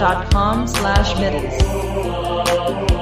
facebook.com/midis.